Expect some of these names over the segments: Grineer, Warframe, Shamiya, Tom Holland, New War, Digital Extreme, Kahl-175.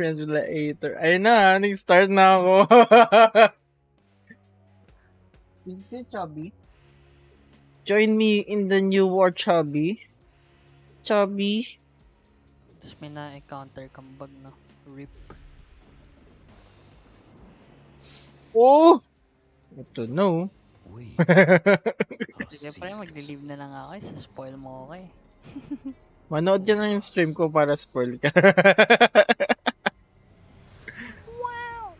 Translator. Ayun na, nag-start na ako. Is it Chubby? Join me in the new war, Chubby. Chubby. Tapos may na-encounter kambag na. Rip. Oh! Ito no. Siyempre, mag-leave na lang ako. Isa-spoil mo ako eh. Manood ka na yung stream ko para spoil ka. Wow!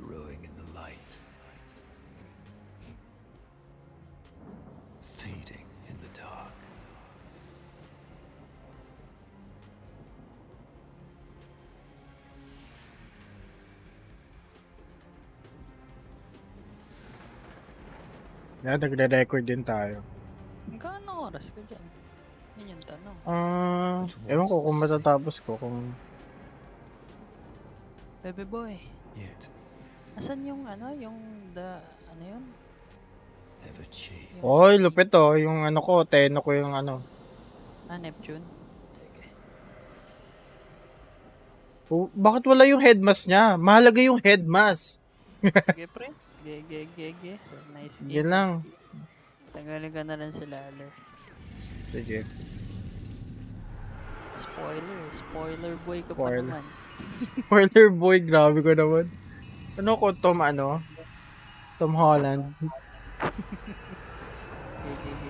Growing in the light. Fading in the dark. Nagre-record din tayo. Gaano oras ko dyan? Yun yung tanong. Ewan ko kung matatapos ko kung... Bebe boy. Yet. Asan yung ano? Yung the... Ano yun? Oy, lupit oh. Yung ano ko, teno ko yung ano. Ah, Neptune? Sige. Oh, bakit wala yung head mask niya? Mahalaga yung head mask. Sige pre. Gege. Nice. Yan lang. Tanggalin ka na lang sila, alert. Sige. Spoiler. Spoiler boy ka pa naman. Spoiler boy. Grabe ko naman. Ano ko, Tom, ano? Tom Holland. Gege.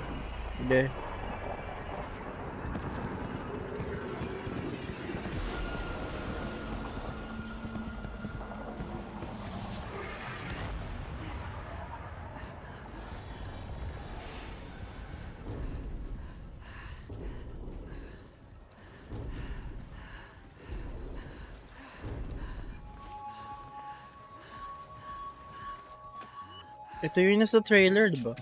Ito yun sa trailer, diba?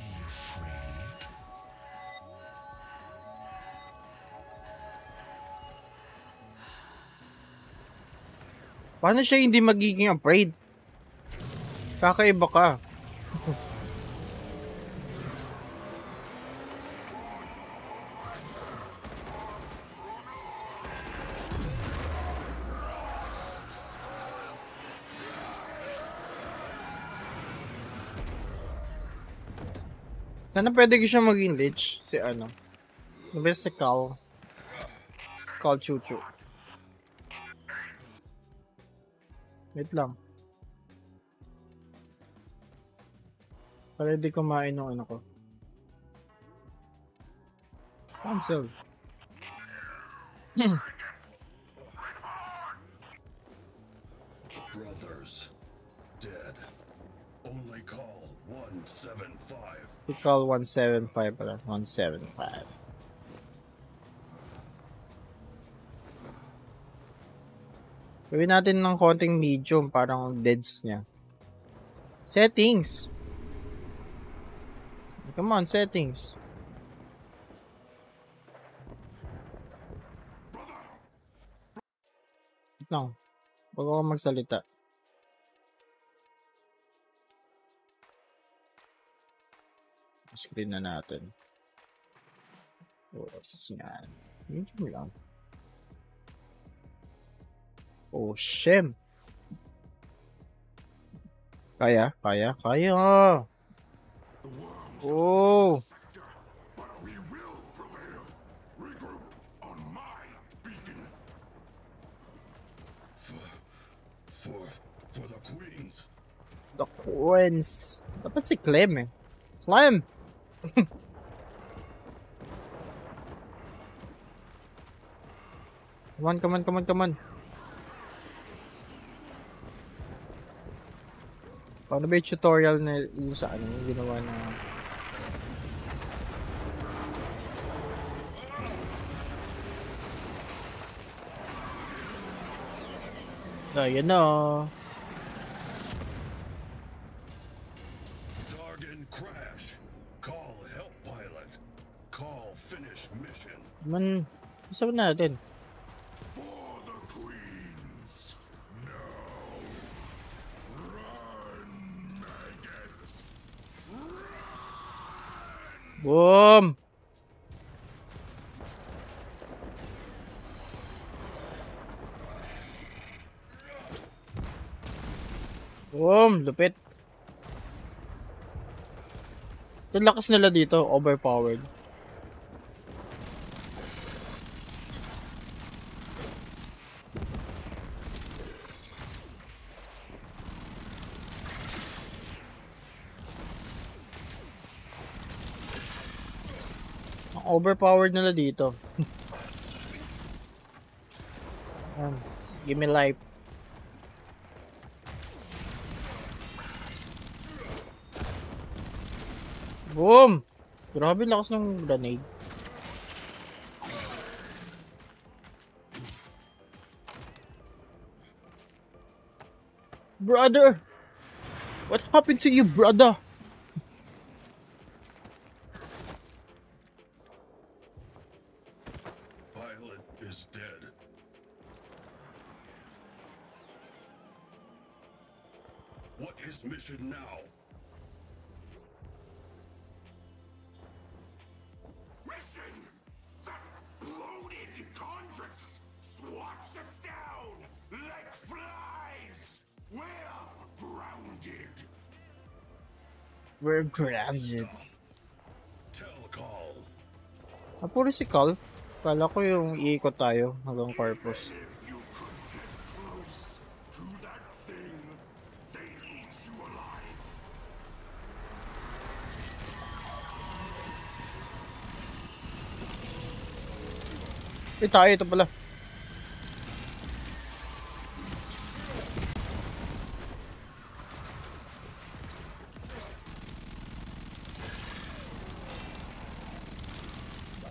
Paano siya hindi magiging afraid? Kakaiba ka. Sana pwede ko siya maging lich. Si ano. Si Kahl. Si Kahl Chuchu. Wait lang. Para hindi kumain ng ano ko. Cancel. Brothers. Dead. Only Kahl-175. We call 175 pala. 175. Gawin natin ng konting medium. Parang deads niya. Settings. Come on, settings. No. Huwag ako magsalita. Screen na natin. Oras yan. Medium lang. Oh, shim. Kaya. Oh. For the Queens. The Queens. Dapat si Clem eh. Clem! Come on. Paano ba yung tutorial na yun sa ano yung ginawa na... Ayan na oh. Man, gusto natin. For the Queens. Now. Run, maggots. Run! Boom! Boom! Lupit. Yung lakas nila dito, overpowered. Overpowered nila dito. Give me life. Boom! Grabe lakas ng grenade. Brother! What happened to you, brother? Pilot is dead. What is mission now? We're grounded. Puro si Kahl. Kala ko yung iikot tayo hanggang corpus. Eh tayo, ito pala.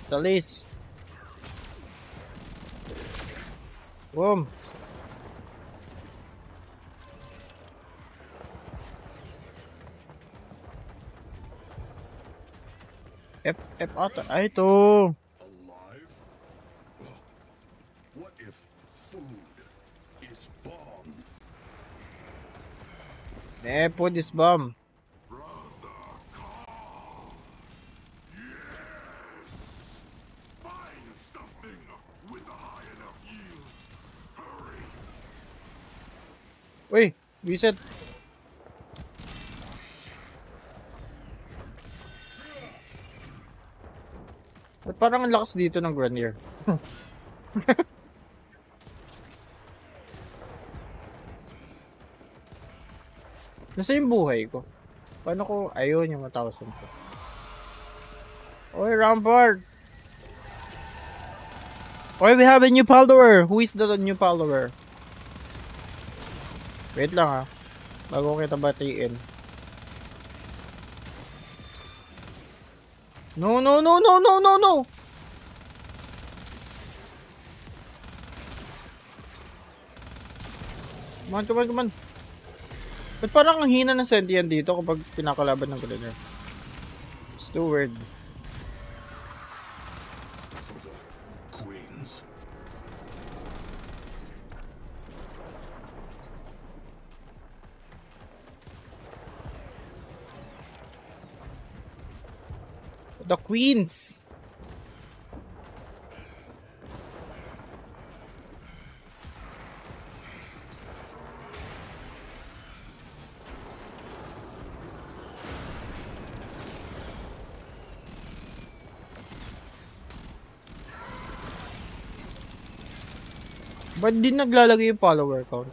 Talis. Boom. F ata. Ay, ito. What if food is bomb? Eh, food is bomb. Uy! Reset! At parang ang lakas dito ng Grineer. Nasa yung buhay ko? Paano ko? Ayun yung 1,000 ko. Uy! Rampart! Uy! We have a new follower! Who is the new follower? Wait lang ha, bago kita batiin. No, no, no, no, no, no, no! Come on, come on, come on! Ba't parang ang hina ng sentient dito kapag pinakalaban ng Grineer? It's too weird. The Queens. Ba't di naglalagay yung follower count?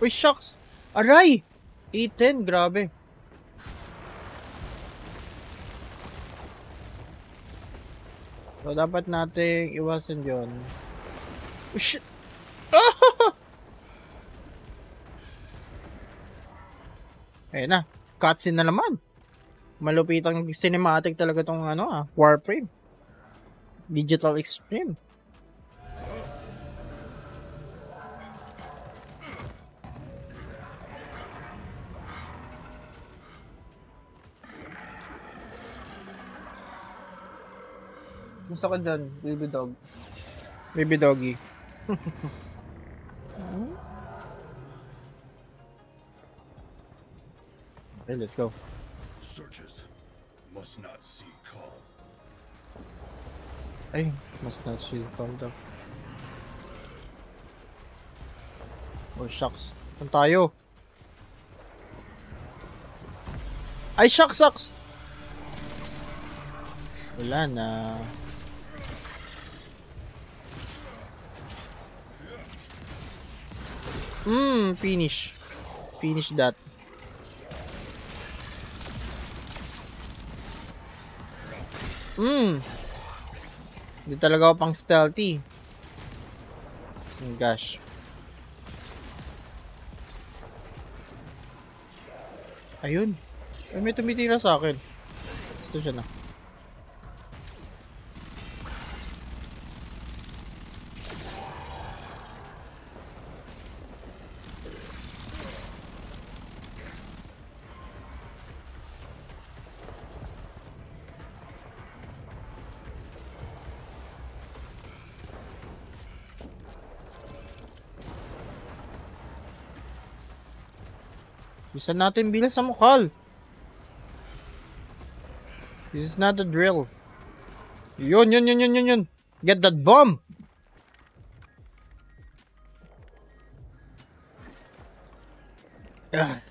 Uy, shocks! Aray! 8-10, grabe. So, dapat nating iwasan yun. Uy, shit! Ayun na. Cutscene na naman. Malupitang cinematic talaga tong ano ah. Warframe. Digital Extreme. Gusto ko dyan, baby dog. Baby doggy. Hey, let's go. Searches must not see Kahl. Hey, must not see Kahl daw. Oh shucks. Saan tayo? Ay shucks, shucks. Wala na. Finish. Finish that. Hindi talaga ako pang stealthy. Oh gosh. Ayun. Ay, may tumitira sa akin. Ito siya na. Bisa natin bilang sa mukha. This is not a drill. Yun. Get that bomb! Ah.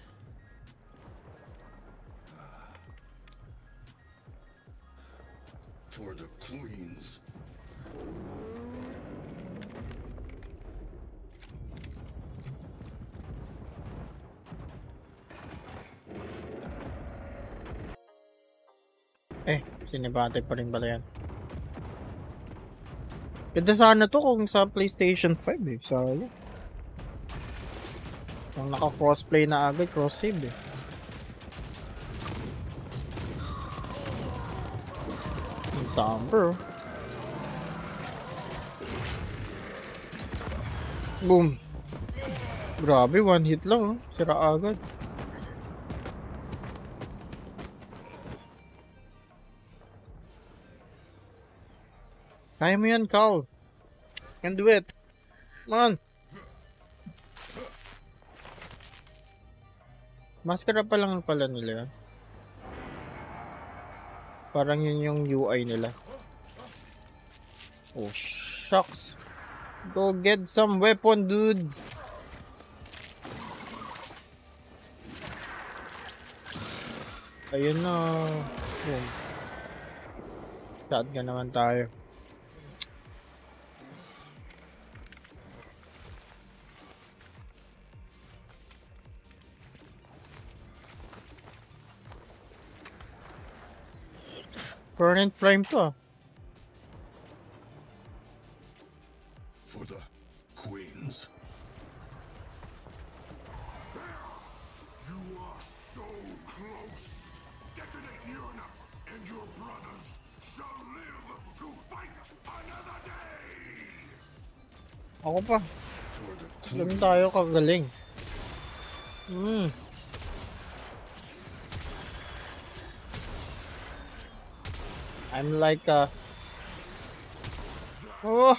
For the queens. Eh, sinibate pa rin pala yan. Ganda sana to kung sa PlayStation 5 eh. Sa yan. Kung naka-crossplay na agad, cross-save eh. Ang tama bro. Boom. Grabe, one hit lang. Sira agad. Kaya mo yan, Kahl. Can do it. Come on. Maskara pa lang pala nila. Parang yun yung UI nila. Oh, shucks. Go get some weapon, dude. Ayun na. Boom. Shotgun naman tayo. Current prime to. For the queens. You are so close. Detonate near enough, and your brothers shall live to fight another day. Ako pa. Alam tayo kagaling. I'm like a... Oh!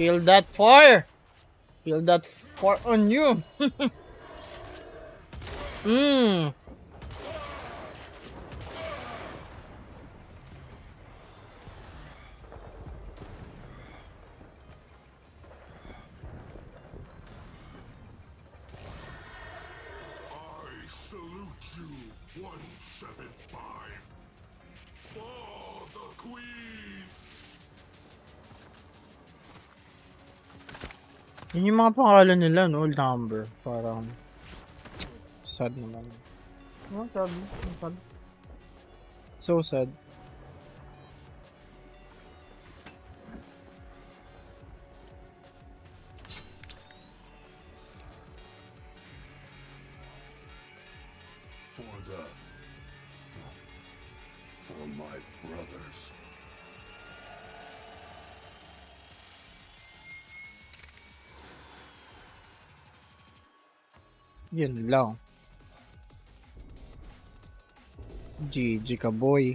Feel that fire! Feel that fire on you! I salute you, 175. For the queen! Yun yung mga pangalan nila, no? Number. Parang... sad naman. Oh, sad. Sad. So sad. done for my brothers. Yun lang. GG ka, boy.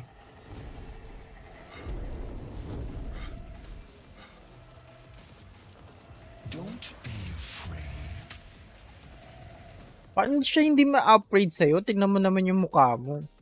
Paano siya hindi ma-upgrade sa'yo? Tignan mo naman yung mukha mo.